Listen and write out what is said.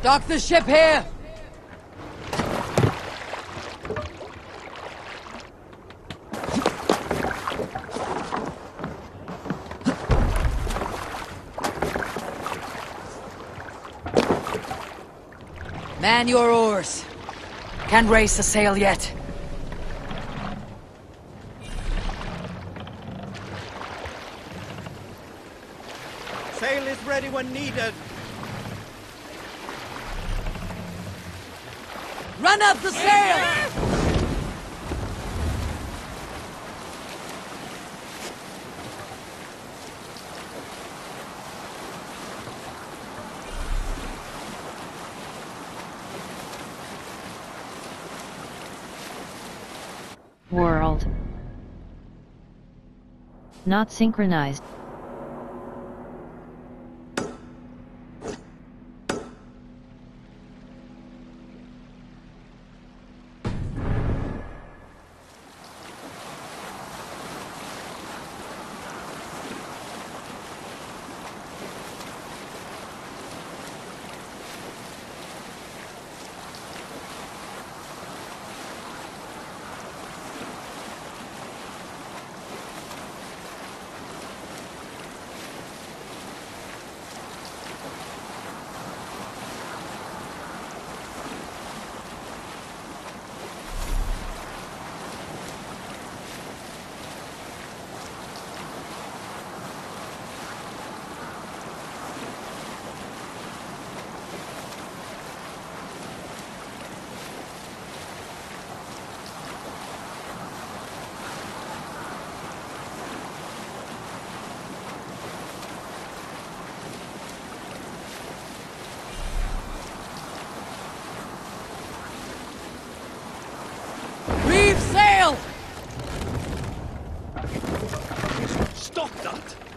Dock the ship here! Man your oars. Can't raise the sail yet. Sail is ready when needed. Run up the sail! World. Not synchronized. Stop that!